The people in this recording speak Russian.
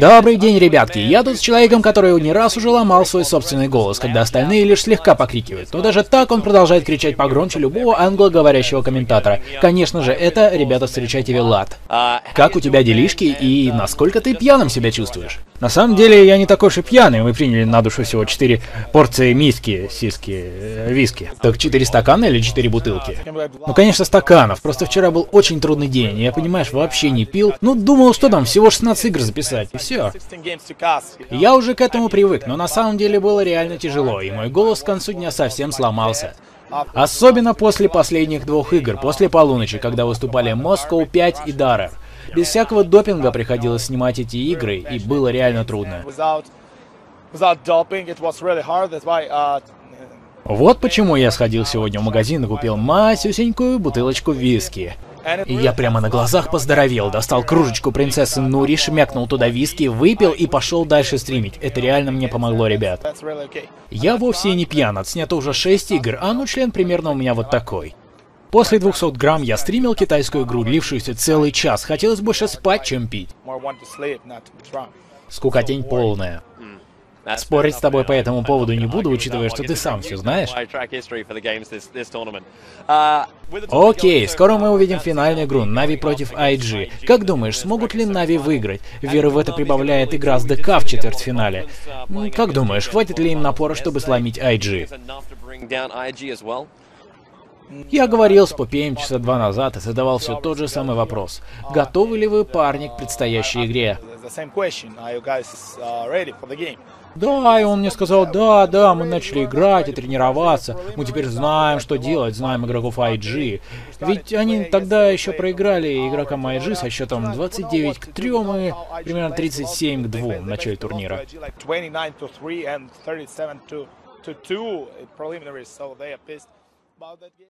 Добрый день, ребятки. Я тут с человеком, который не раз уже ломал свой собственный голос, когда остальные лишь слегка покрикивают. Но даже так он продолжает кричать погромче любого англоговорящего комментатора. Конечно же, это, ребята, встречайте Вилат. Как у тебя делишки и насколько ты пьяным себя чувствуешь? На самом деле, я не такой уж и пьяный. Мы приняли на душу всего 4 порции виски. Так 4 стакана или 4 бутылки? Ну, конечно, стаканов. Просто вчера был очень трудный день. Я, понимаешь, вообще не пил. Ну, думал, что там, всего 16 игр записать. Все. Я уже к этому привык, но на самом деле было реально тяжело, и мой голос к концу дня совсем сломался. Особенно после последних 2 игр, после полуночи, когда выступали Москва 5 и Дара. Без всякого допинга приходилось снимать эти игры, и было реально трудно. Вот почему я сходил сегодня в магазин и купил масюсенькую бутылочку виски. И я прямо на глазах поздоровел, достал кружечку принцессы Нури, шмякнул туда виски, выпил и пошел дальше стримить. Это реально мне помогло, ребят. Я вовсе и не пьян, отснято уже 6 игр, а ну член примерно у меня вот такой. После 200 грамм я стримил китайскую игру, длившуюся целый час. Хотелось больше спать, чем пить. Скукотень полная. Спорить с тобой по этому поводу не буду, учитывая, что ты сам все знаешь. Окей, скоро мы увидим финальную игру Нави против IG. Как думаешь, смогут ли Нави выиграть? Веры в это прибавляет игра с ДК в четвертьфинале. Как думаешь, хватит ли им напора, чтобы сломить IG? Я говорил с Попеем часа 2 назад и задавал все тот же самый вопрос. Готовы ли вы, парни, к предстоящей игре? Да, и он мне сказал, да, мы начали играть и тренироваться, мы теперь знаем, что делать, знаем игроков IG. Ведь они тогда еще проиграли игрокам IG со счетом 29 к 3 и примерно 37 к 2 в начале турнира.